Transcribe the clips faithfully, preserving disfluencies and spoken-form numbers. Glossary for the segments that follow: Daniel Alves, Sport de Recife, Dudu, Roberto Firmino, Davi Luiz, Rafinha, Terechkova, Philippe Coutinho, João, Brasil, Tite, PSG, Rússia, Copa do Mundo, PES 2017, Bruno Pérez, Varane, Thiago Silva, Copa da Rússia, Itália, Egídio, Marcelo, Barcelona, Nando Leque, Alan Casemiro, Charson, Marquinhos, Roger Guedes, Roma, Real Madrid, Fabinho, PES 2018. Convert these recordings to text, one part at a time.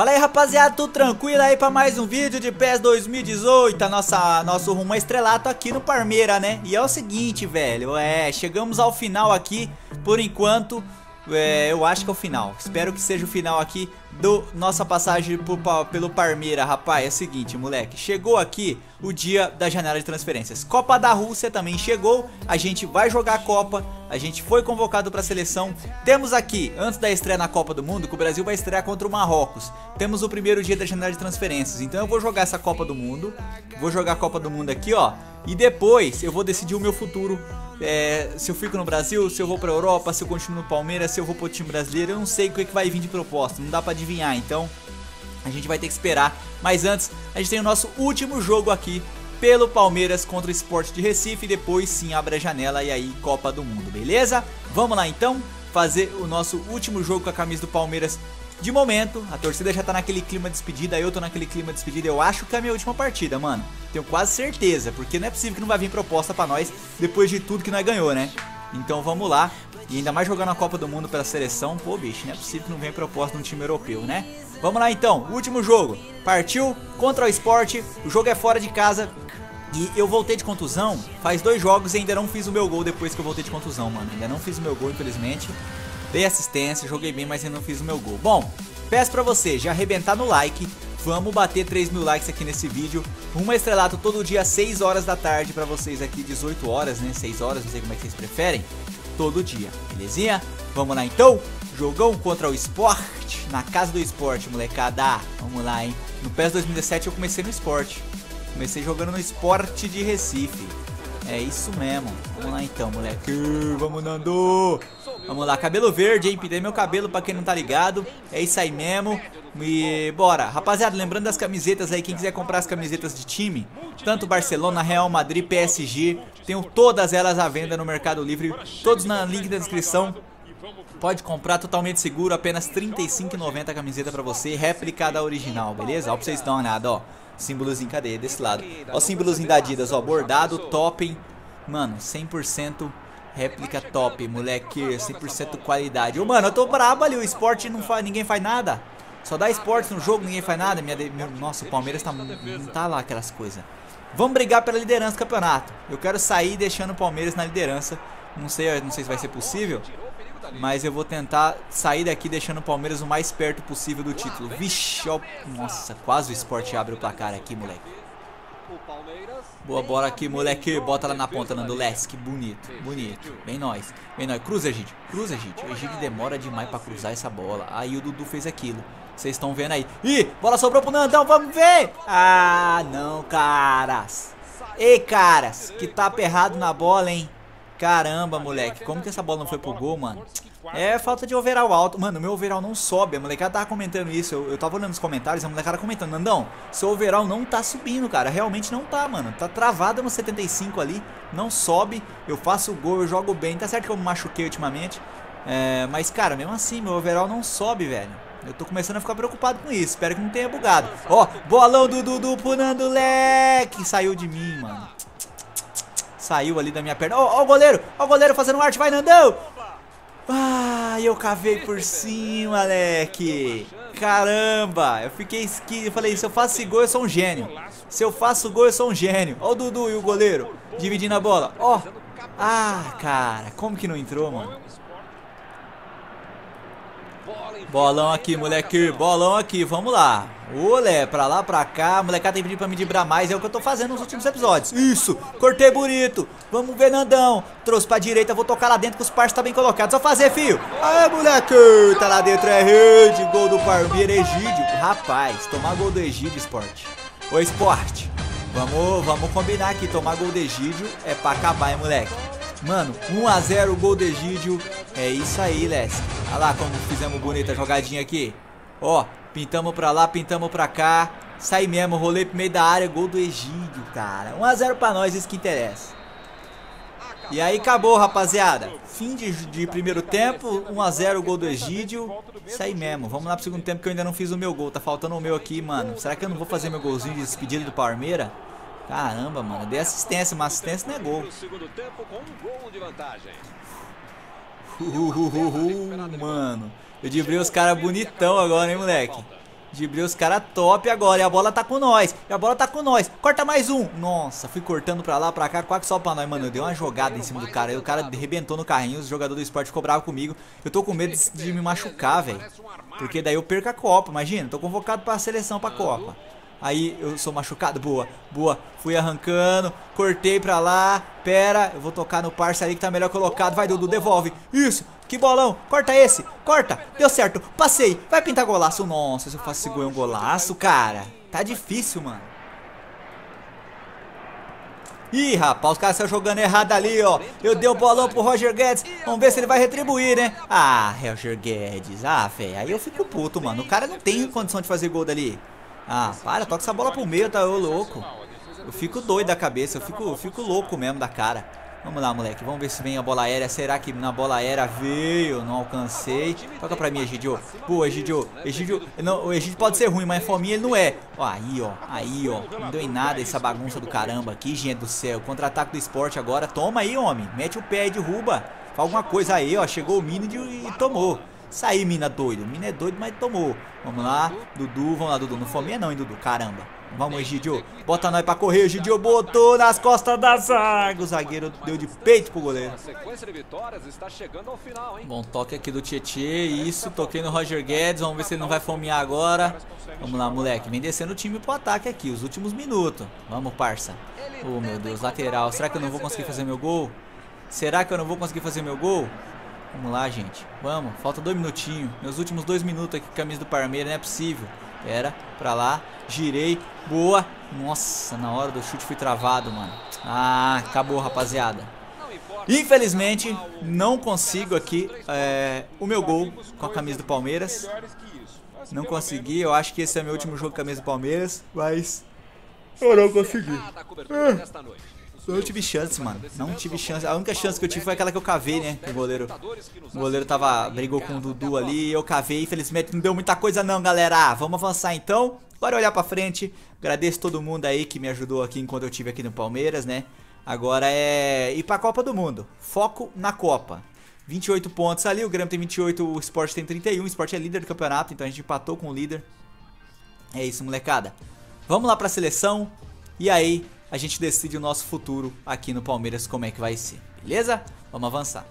Fala aí, rapaziada, tudo tranquilo aí pra mais um vídeo de PES dois mil e dezoito, a nossa, nosso rumo a estrelato aqui no Palmeiras, né? E é o seguinte, velho, é, chegamos ao final aqui, por enquanto, é, eu acho que é o final, espero que seja o final aqui do nossa passagem pro, pelo Palmeiras, rapaz. É o seguinte, moleque, chegou aqui o dia da janela de transferências, Copa da Rússia também chegou, a gente vai jogar a Copa, a gente foi convocado para a seleção. Temos aqui, antes da estreia na Copa do Mundo, que o Brasil vai estrear contra o Marrocos. Temos o primeiro dia da janela de transferências. Então eu vou jogar essa Copa do Mundo, vou jogar a Copa do Mundo aqui, ó, e depois eu vou decidir o meu futuro, é, se eu fico no Brasil, se eu vou pra Europa, se eu continuo no Palmeiras, se eu vou pro time brasileiro. Eu não sei o que, é que vai vir de proposta, não dá pra adivinhar, então a gente vai ter que esperar. Mas antes, a gente tem o nosso último jogo aqui pelo Palmeiras contra o Sport de Recife. Depois sim abre a janela e aí Copa do Mundo, beleza? Vamos lá então fazer o nosso último jogo com a camisa do Palmeiras de momento. A torcida já tá naquele clima de despedida, eu tô naquele clima de despedida. Eu acho que é a minha última partida, mano, tenho quase certeza, porque não é possível que não vai vir proposta pra nós depois de tudo que nós ganhou, né? Então vamos lá, e ainda mais jogando a Copa do Mundo pela seleção, pô bicho, não é possível que não venha proposta num time europeu, né? Vamos lá então, último jogo, partiu contra o Sport, o jogo é fora de casa. E eu voltei de contusão, faz dois jogos e ainda não fiz o meu gol depois que eu voltei de contusão, mano. Ainda não fiz o meu gol, infelizmente. Dei assistência, joguei bem, mas ainda não fiz o meu gol. Bom, peço pra você já arrebentar no like. Vamos bater três mil likes aqui nesse vídeo. Rumo a estrelato todo dia, seis horas da tarde pra vocês aqui, dezoito horas, né? seis horas, não sei como é que vocês preferem. Todo dia, belezinha? Vamos lá então, jogão contra o Sport, na casa do Sport, molecada. Vamos lá, hein? No PES dois mil e dezessete eu comecei no Sport. Comecei jogando no Sport de Recife. É isso mesmo. Vamos lá então, moleque. Vamos, Nando. Vamos lá, cabelo verde, hein? Pintei meu cabelo pra quem não tá ligado. É isso aí mesmo. E bora. Rapaziada, lembrando das camisetas aí, quem quiser comprar as camisetas de time, tanto Barcelona, Real Madrid, P S G, tenho todas elas à venda no Mercado Livre, todos na link da descrição. Pode comprar totalmente seguro, apenas trinta e cinco reais e noventa centavos a camiseta pra você, réplica da original, beleza? Ó, pra vocês dar uma olhada, ó. Símbolozinho, cadê? Desse lado. Ó o símbolozinho da Adidas, ó, bordado, topping. Mano, cem por cento réplica top, moleque, cem por cento qualidade. Ô, mano, eu tô brabo ali, o esporte não faz, ninguém faz nada. Só dá esporte no jogo, ninguém faz nada. Minha, meu, nossa, o Palmeiras tá, não tá lá aquelas coisas. Vamos brigar pela liderança do campeonato. Eu quero sair deixando o Palmeiras na liderança. Não sei, não sei se vai ser possível, mas eu vou tentar sair daqui deixando o Palmeiras o mais perto possível do título. Vixe, ó, nossa, quase o Sport abre o placar aqui, moleque. Boa bola aqui, moleque. Bota lá na ponta, Nando Lesque. Bonito, bonito. Bem nós, bem nós. Cruza, Egídio, cruza, Egídio. O Egídio demora demais pra cruzar essa bola. Aí o Dudu fez aquilo. Vocês estão vendo aí. Ih, bola sobrou pro Nandão, vamos ver. Ah, não, caras. Ei, caras, que tapa errado na bola, hein. Caramba, moleque, como que essa bola não foi pro gol, mano? É falta de overall alto. Mano, meu overall não sobe, a molecada tava comentando isso. Eu, eu tava olhando nos comentários, a molecada comentando: Nandão, seu overall não tá subindo, cara. Realmente não tá, mano, tá travado no setenta e cinco ali, não sobe. Eu faço o gol, eu jogo bem, tá certo que eu me machuquei ultimamente, é, mas cara, mesmo assim, meu overall não sobe, velho. Eu tô começando a ficar preocupado com isso, espero que não tenha bugado. Ó, bolão do Dudu pro Nando Leque. Saiu de mim, mano. Saiu ali da minha perna. Ó, oh, oh, o goleiro. Ó, oh, o goleiro fazendo arte. Vai, Nandão. Ah, eu cavei por cima, moleque. Caramba. Eu fiquei esquivo. Eu falei, se eu faço esse gol, eu sou um gênio. Se eu faço gol, eu sou um gênio. Ó, oh, o Dudu e o goleiro dividindo a bola. Ó. Oh. Ah, cara. Como que não entrou, mano? Bolão aqui, moleque. Bolão aqui. Vamos lá. Olé, pra lá, pra cá. Molecada tem pedido pra me dibrar mais. É o que eu tô fazendo nos últimos episódios. Isso. Cortei bonito. Vamos ver, Nandão. Trouxe pra direita. Vou tocar lá dentro que os parceiros tá bem colocados. Só fazer, filho. Aê, moleque. Tá lá dentro. É rede. Gol do Palmeiras. Egídio. Rapaz, tomar gol do Egídio, Sport. Ô, Sport. Vamos, vamos combinar aqui. Tomar gol do Egídio é pra acabar, hein, moleque. Mano, um a zero, gol do Egídio. É isso aí, Les. Olha lá como fizemos bonita jogadinha aqui. Ó, pintamos pra lá, pintamos pra cá. Sai mesmo, rolê pro meio da área. Gol do Egídio, cara. um a zero pra nós, isso que interessa. E aí acabou, rapaziada. Fim de, de primeiro tempo, um a zero, gol do Egídio. Isso aí mesmo, vamos lá pro segundo tempo que eu ainda não fiz o meu gol. Tá faltando o meu aqui, mano. Será que eu não vou fazer meu golzinho de despedida do Palmeiras? Caramba, mano, eu dei assistência, mas assistência não é gol. Uhuhuhu, mano. Eu dibrei os caras bonitão agora, hein, moleque. Driblei os caras top agora. E a bola tá com nós. E a bola tá com nós. Corta mais um. Nossa, fui cortando pra lá, pra cá. Quase só pra nós. Mano, eu dei uma jogada em cima do cara. Aí o cara arrebentou no carrinho. Os jogadores do Sport ficou bravo comigo. Eu tô com medo de me machucar, velho. Porque daí eu perco a Copa. Imagina, tô convocado pra seleção, pra Copa. Aí eu sou machucado, boa, boa. Fui arrancando, cortei pra lá. Pera, eu vou tocar no parça ali que tá melhor colocado. Vai, Dudu, devolve. Isso, que bolão, corta esse, corta. Deu certo, passei, vai pintar golaço. Nossa, se eu faço esse gol é um golaço, cara. Tá difícil, mano. Ih, rapaz, os caras estão jogando errado ali, ó. Eu dei o bolão pro Roger Guedes. Vamos ver se ele vai retribuir, né? Ah, Roger Guedes, ah, velho. Aí eu fico puto, mano, o cara não tem condição de fazer gol dali. Ah, para, toca essa bola pro meio, tá eu louco. Eu fico doido da cabeça, eu fico, eu fico louco mesmo da cara. Vamos lá, moleque, vamos ver se vem a bola aérea. Será que na bola aérea veio? Não alcancei. Toca pra mim, Egídio. Boa, Egídio. Egídio, não, o Egídio pode ser ruim, mas fominha ele não é. Ó, aí, ó, aí, ó. Não deu em nada essa bagunça do caramba aqui, gente do céu. Contra-ataque do Sport agora. Toma aí, homem. Mete o pé e derruba. Faz alguma coisa aí, ó. Chegou o Mini e tomou. Saí, mina doido. Mina é doido, mas tomou. Vamos lá, Dudu. Vamos lá, Dudu. Não fominha não, hein, Dudu. Caramba. Vamos, Egídio. Bota nós pra correr. Egídio botou nas costas da zaga. O zagueiro deu de peito pro goleiro. Bom toque aqui do Tietê. Isso, toquei no Roger Guedes. Vamos ver se ele não vai fomear agora. Vamos lá, moleque. Vem descendo o time pro ataque aqui. Os últimos minutos. Vamos, parça. Oh, meu Deus. Lateral. Será que eu não vou conseguir fazer meu gol? Será que eu não vou conseguir fazer meu gol? Vamos lá, gente. Vamos. Falta dois minutinhos. Meus últimos dois minutos aqui com a camisa do Palmeiras. Não é possível. Pera. Pra lá. Girei. Boa. Nossa, na hora do chute fui travado, mano. Ah, acabou, rapaziada. Infelizmente, não consigo aqui é, o meu gol com a camisa do Palmeiras. Não consegui. Eu acho que esse é meu último jogo com a camisa do Palmeiras. Mas eu não consegui. É. Não tive chance, mano. Não tive chance. A única chance que eu tive foi aquela que eu cavei, né? O goleiro. O goleiro tava. Brigou com o Dudu ali. Eu cavei. Infelizmente não deu muita coisa, não, galera. Vamos avançar então. Bora olhar pra frente. Agradeço todo mundo aí que me ajudou aqui enquanto eu tive aqui no Palmeiras, né? Agora é ir pra Copa do Mundo. Foco na Copa. vinte e oito pontos ali. O Grêmio tem vinte e oito, o Sport tem trinta e um. O Sport é líder do campeonato, então a gente empatou com o líder. É isso, molecada. Vamos lá pra seleção. E aí a gente decide o nosso futuro aqui no Palmeiras, como é que vai ser, beleza? Vamos avançar.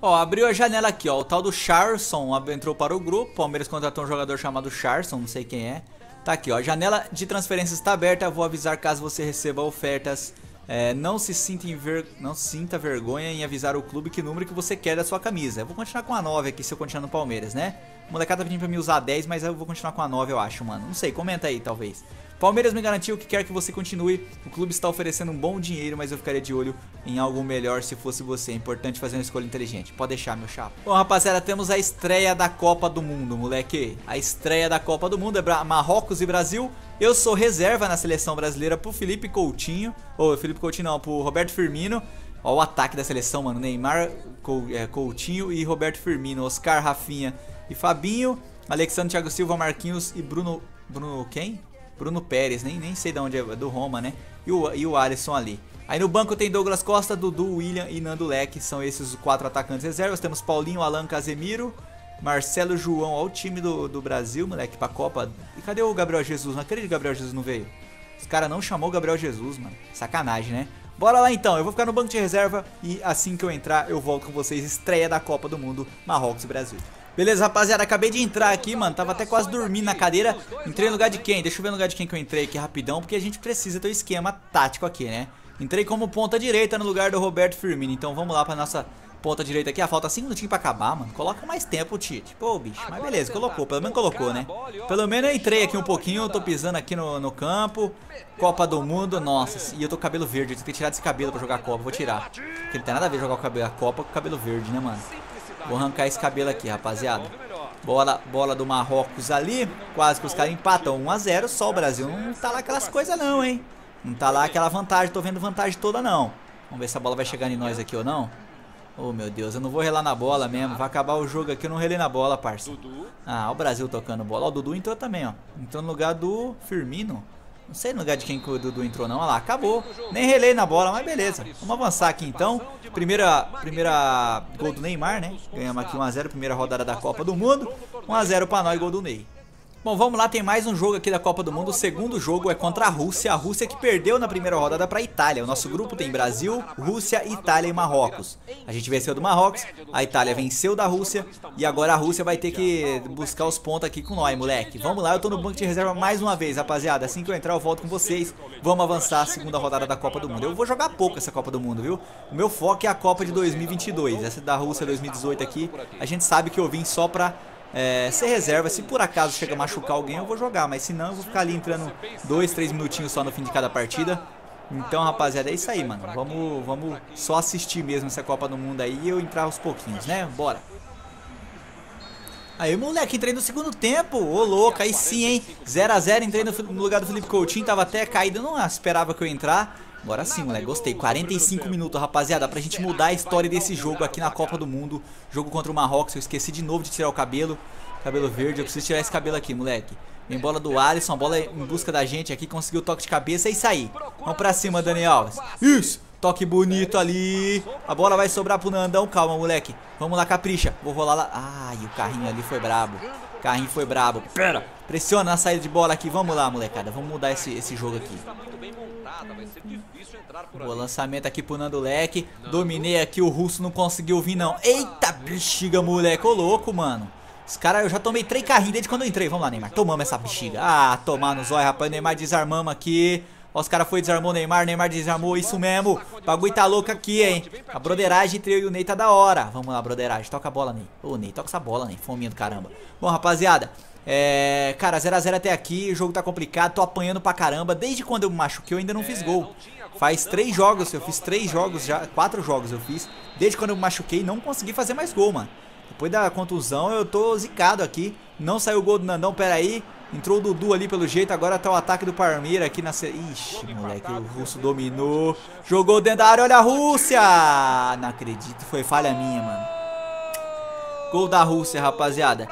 Ó, abriu a janela aqui, ó, o tal do Charson entrou para o grupo, Palmeiras contratou um jogador chamado Charson, não sei quem é. Tá aqui, ó, janela de transferências está aberta, vou avisar caso você receba ofertas. É, não se sinta, em ver... não sinta vergonha em avisar o clube que número que você quer da sua camisa. Eu vou continuar com a nove aqui se eu continuar no Palmeiras, né? O molecada tá pedindo pra mim usar a dez, mas eu vou continuar com a nove, eu acho, mano. Não sei, comenta aí, talvez. Palmeiras me garantiu que quer que você continue. O clube está oferecendo um bom dinheiro, mas eu ficaria de olho em algo melhor se fosse você. É importante fazer uma escolha inteligente. Pode deixar, meu chapa. Bom, rapaziada, temos a estreia da Copa do Mundo, moleque. A estreia da Copa do Mundo é Bra... Marrocos e Brasil. Eu sou reserva na seleção brasileira pro Philippe Coutinho. Ou, Philippe Coutinho não, pro Roberto Firmino. Ó o ataque da seleção, mano. Neymar, Coutinho e Roberto Firmino. Oscar, Rafinha e Fabinho. Alexandre, Thiago Silva, Marquinhos e Bruno... Bruno quem? Bruno Pérez, nem, nem sei de onde é, do Roma, né? E o, e o Alisson ali. Aí no banco tem Douglas Costa, Dudu, William e Nando Leque. São esses os quatro atacantes reservas. Temos Paulinho, Alan, Casemiro... Marcelo, João, ó o time do, do Brasil, moleque, pra Copa. E cadê o Gabriel Jesus? Não acredito que o Gabriel Jesus não veio. Os caras não chamou o Gabriel Jesus, mano. Sacanagem, né? Bora lá então, eu vou ficar no banco de reserva e assim que eu entrar eu volto com vocês. Estreia da Copa do Mundo, Marrocos e Brasil. Beleza, rapaziada, acabei de entrar aqui, mano. Tava até quase dormindo na cadeira. Entrei no lugar de quem? Deixa eu ver no lugar de quem que eu entrei aqui rapidão, porque a gente precisa ter um esquema tático aqui, né? Entrei como ponta direita no lugar do Roberto Firmino. Então vamos lá pra nossa... ponta direita aqui, ah, falta cinco minutinhos pra acabar, mano. Coloca mais tempo, Tite. Pô, bicho, mas beleza, colocou. Pelo menos colocou, né? Pelo menos eu entrei aqui um pouquinho. Tô pisando aqui no, no campo. Copa do Mundo, nossa. E eu tô com cabelo verde. Eu tenho que tirar desse cabelo pra jogar a Copa. Vou tirar. Porque não tem nada a ver jogar o cabelo, a Copa com o cabelo verde, né, mano? Vou arrancar esse cabelo aqui, rapaziada. Bola, bola do Marrocos ali. Quase que os caras empatam um a zero. Só o Brasil não tá lá aquelas coisas, não, hein? Não tá lá aquela vantagem. Tô vendo vantagem toda, não. Vamos ver se a bola vai chegar em nós aqui ou não. Oh, meu Deus, eu não vou relar na bola mesmo. Vai acabar o jogo aqui, eu não relei na bola, parça. Ah, o Brasil tocando bola. Ó, o Dudu entrou também, ó. Entrou no lugar do Firmino. Não sei no lugar de quem que o Dudu entrou, não. Olha lá, acabou. Nem relei na bola, mas beleza. Vamos avançar aqui, então. Primeira, primeira gol do Neymar, né? Ganhamos aqui um a zero, primeira rodada da Copa do Mundo. um a zero pra nós, gol do Ney. Bom, vamos lá, tem mais um jogo aqui da Copa do Mundo. O segundo jogo é contra a Rússia, a Rússia que perdeu na primeira rodada para a Itália. O nosso grupo tem Brasil, Rússia, Itália e Marrocos. A gente venceu do Marrocos, a Itália venceu da Rússia e agora a Rússia vai ter que buscar os pontos aqui com nós, moleque. Vamos lá, eu tô no banco de reserva mais uma vez, rapaziada. Assim que eu entrar eu volto com vocês, vamos avançar a segunda rodada da Copa do Mundo. Eu vou jogar pouco essa Copa do Mundo, viu? O meu foco é a Copa de dois mil e vinte e dois, essa da Rússia dois mil e dezoito aqui. A gente sabe que eu vim só pra... É, ser reserva, se por acaso chega a machucar alguém eu vou jogar, mas se não eu vou ficar ali entrando dois, três minutinhos só no fim de cada partida. Então, rapaziada, é isso aí, mano. Vamos, vamos só assistir mesmo essa Copa do Mundo aí e eu entrar aos pouquinhos, né? Bora. Aí, moleque, entrei no segundo tempo. Ô, louco, aí sim, hein? zero a zero, entrei no, no lugar do Philippe Coutinho, tava até caído, não esperava que eu entrar. Agora sim, moleque, gostei. quarenta e cinco minutos, rapaziada, pra gente mudar a história desse jogo aqui na Copa do Mundo. Jogo contra o Marrocos, eu esqueci de novo de tirar o cabelo. Cabelo verde, eu preciso tirar esse cabelo aqui, moleque. Vem bola do Alisson, bola em busca da gente aqui, conseguiu o toque de cabeça e sair. Vamos pra cima, Dani Alves. Isso, toque bonito ali. A bola vai sobrar pro Nandão, calma, moleque. Vamos lá, capricha, vou rolar lá. Ai, o carrinho ali foi brabo. O carrinho foi brabo, pera. Pressiona a saída de bola aqui, vamos lá, molecada. Vamos mudar esse, esse jogo aqui. Vai ser difícil entrar por Boa ali. Lançamento aqui pro Nando Leque. Dominei aqui, o russo não conseguiu vir não. Eita bexiga, moleque, ô louco, mano. Os caras, eu já tomei três carrinhos desde quando eu entrei. Vamos lá, Neymar, tomamos essa bexiga. Ah, tomar no zóio, rapaz, Neymar, desarmamos aqui. Ó, os caras foi, desarmou o Neymar, Neymar desarmou, isso mesmo. O bagulho tá louco aqui, hein. A broderagem entre eu e o Ney tá da hora. Vamos lá, broderagem, toca a bola, Ney. Ô, Ney, toca essa bola, Ney, fominha do caramba. Bom, rapaziada, É, cara, zero a zero até aqui, o jogo tá complicado, tô apanhando pra caramba. Desde quando eu me machuquei eu ainda não fiz gol. Faz três jogos, eu fiz três jogos já, quatro jogos eu fiz. Desde quando eu me machuquei não consegui fazer mais gol, mano. Depois da contusão eu tô zicado aqui. Não saiu o gol do Nandão, pera aí. Entrou o Dudu ali pelo jeito, agora tá o ataque do Palmeiras aqui na... Ixi, moleque, o russo dominou. Jogou dentro da área, olha a Rússia. Não acredito, foi falha minha, mano. Gol da Rússia, rapaziada.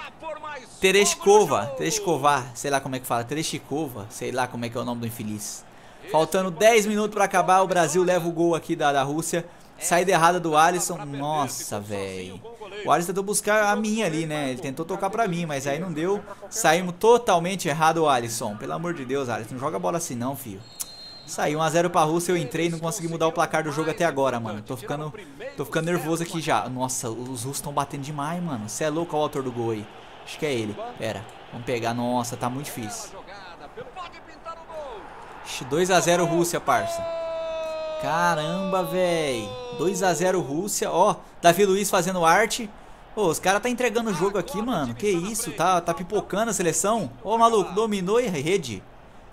Terechkova, Terechkova, sei lá como é que fala, Terechkova, sei lá como é que é o nome do infeliz. Faltando dez minutos pra acabar, o Brasil leva o gol aqui da, da Rússia. Saída errada do Alisson, nossa, velho. O Alisson tentou buscar a minha ali, né, ele tentou tocar pra mim, mas aí não deu. Saímos totalmente errado o Alisson, pelo amor de Deus, Alisson, não joga bola assim não, filho. Saiu um a zero pra Rússia, eu entrei e não consegui mudar o placar do jogo até agora, mano. Tô ficando, tô ficando nervoso aqui já. Nossa, os russos tão batendo demais, mano. Você é louco, o autor do gol aí. Acho que é ele. Pera, vamos pegar. Nossa, tá muito difícil. dois a zero Rússia, parça. Caramba, véi. dois a zero Rússia. Ó, Davi Luiz fazendo arte. Ô, os caras tá entregando o jogo aqui, mano. Que isso, tá, tá pipocando a seleção. Ô, maluco, dominou e rede.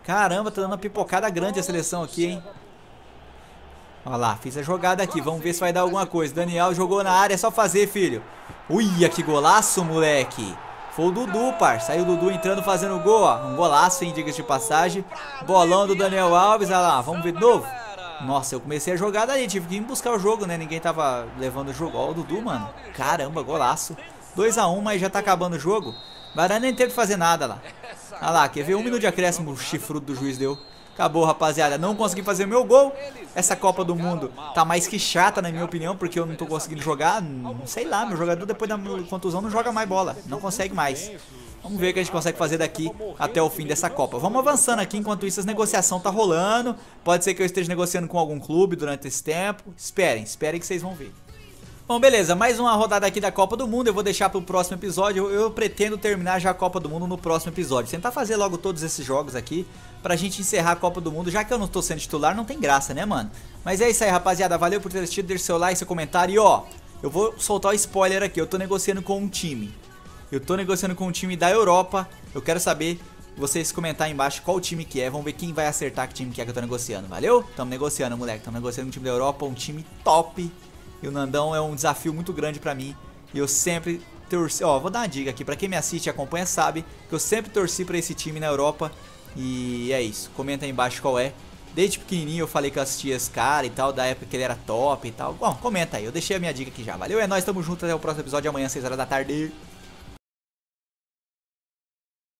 Caramba, tá dando uma pipocada grande a seleção aqui, hein. Olha lá, fiz a jogada aqui, vamos ver se vai dar alguma coisa. Daniel jogou na área, é só fazer, filho. Uia, que golaço, moleque. Foi o Dudu, parça. Aí o Dudu entrando, fazendo gol, ó. Um golaço, hein, diga-se de passagem. Bolão do Daniel Alves, olha lá. Vamos ver de novo. Nossa, eu comecei a jogada ali. Tive que ir buscar o jogo, né? Ninguém tava levando o jogo. Ó, o Dudu, mano. Caramba, golaço. dois a um, mas já tá acabando o jogo. Varane nem teve que fazer nada lá. Olha lá, quer ver? Um minuto de acréscimo. O chifrudo do juiz deu. Acabou, rapaziada. Não consegui fazer meu gol. Essa Copa do Mundo tá mais que chata, na minha opinião, porque eu não tô conseguindo jogar. Sei lá, meu jogador depois da contusão não joga mais bola. Não consegue mais. Vamos ver o que a gente consegue fazer daqui até o fim dessa Copa. Vamos avançando aqui. Enquanto isso, as negociações tá rolando. Pode ser que eu esteja negociando com algum clube durante esse tempo. Esperem, esperem que vocês vão ver. Bom, beleza, mais uma rodada aqui da Copa do Mundo, eu vou deixar pro próximo episódio, eu, eu pretendo terminar já a Copa do Mundo no próximo episódio, tentar fazer logo todos esses jogos aqui, pra gente encerrar a Copa do Mundo, já que eu não tô sendo titular, não tem graça, né, mano? Mas é isso aí, rapaziada, valeu por ter assistido, deixa seu like, seu comentário, e ó, eu vou soltar o spoiler aqui, eu tô negociando com um time, eu tô negociando com um time da Europa, eu quero saber, vocês comentarem embaixo qual time que é, vamos ver quem vai acertar que time que é que eu tô negociando, valeu? Tamo negociando, moleque, tamo negociando com um time da Europa, um time top. E o Nandão é um desafio muito grande pra mim. E eu sempre torci... Ó, vou dar uma dica aqui. Pra quem me assiste e acompanha sabe que eu sempre torci pra esse time na Europa. E é isso. Comenta aí embaixo qual é. Desde pequenininho eu falei que eu assistia esse cara e tal. Da época que ele era top e tal. Bom, comenta aí. Eu deixei a minha dica aqui já. Valeu, é nóis. Tamo junto. Até o próximo episódio. Amanhã, seis horas da tarde.